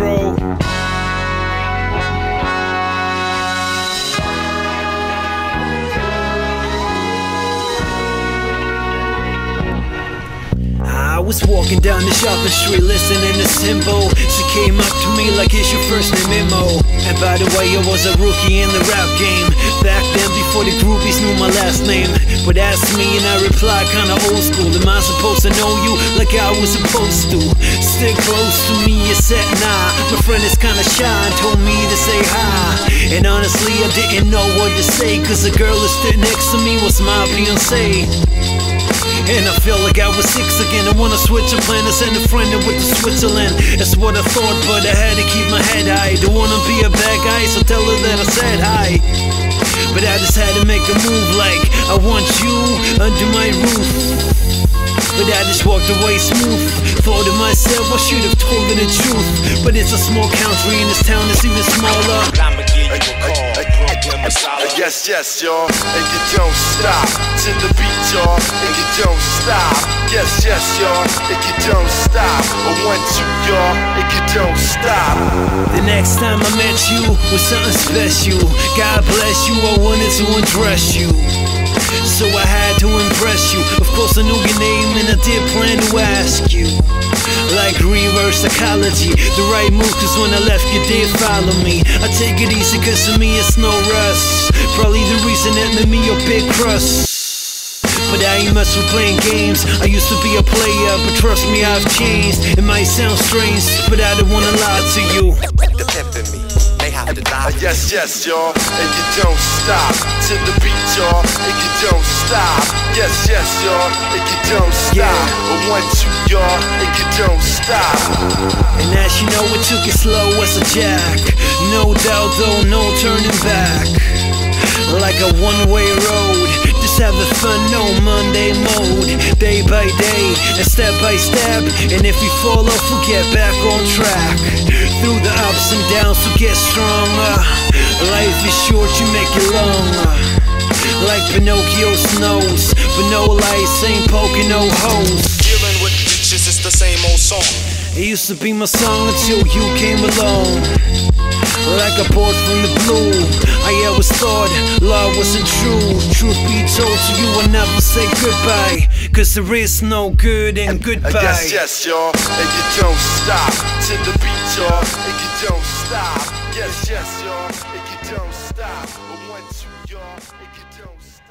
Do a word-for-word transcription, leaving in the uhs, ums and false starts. control. I was walking down the shopping street listening to Simbol. She came up to me like, "It's your first name, IMMO." And by the way, I was a rookie in the rap game back then, before the groupies knew my last name. But ask me and I replied kinda old school, "Am I supposed to know you like I was supposed to? Stick close to me," you said nah. My friend is kinda shy and told me to say hi. And honestly I didn't know what to say, cause the girl who stood next to me was my fiancée. And I feel like I was six again. I wanna switch a plan, I send a friend away to Switzerland. That's what I thought, but I had to keep my head high. Don't wanna be a bad guy, so tell her that I said hi. But I just had to make a move, like, I want you under my roof. But I just walked away smooth. Thought to myself, I should have told her the truth. But it's a small country and this town is even smaller. I'ma give you a call. Yes, yes, y'all, and you don't stop to the beat, y'all, and you don't stop. Yes, yes, y'all, and you don't stop. A one, two, y'all, and you don't stop. The next time I met you was something special. God bless you, I wanted to undress you, so I had to impress you. Of course I knew your name and I did plan to ask you, like reverse psychology, the right move, cause when I left you did follow me. I take it easy cause for me it's no rush. Probably the reason that made me a big crush. But I ain't mess with playing games. I used to be a player, but trust me I've changed. It might sound strange, but I don't wanna lie to you. The pimp in me, they have to die. Yes, yes, y'all, and you don't stop to the beat, y'all, and you don't stop. Yes, yes, y'all, and you don't stop. Yeah. But one, two, y'all, and you don't stop. And as you know, it took it slow as a jack. No doubt, though, no turning back. Like a one-way road. Have the fun, no Monday mode. Day by day, and step by step. And if we fall off, we'll get back on track. Through the ups and downs, we'll get stronger. Life is short, you make it longer. Like Pinocchio's nose, but no lights, ain't poking no holes. Dealing with bitches, it's the same old song. It used to be my song until you came along. Like a board from the blue, I always thought love wasn't true. Truth be told to you, I never say goodbye, cause there is no good and goodbye. Yes, yes, y'all, and you don't stop to the beat, y'all, and you don't stop. Yes, yes, y'all, and you don't stop. One, two, y'all, and you don't stop.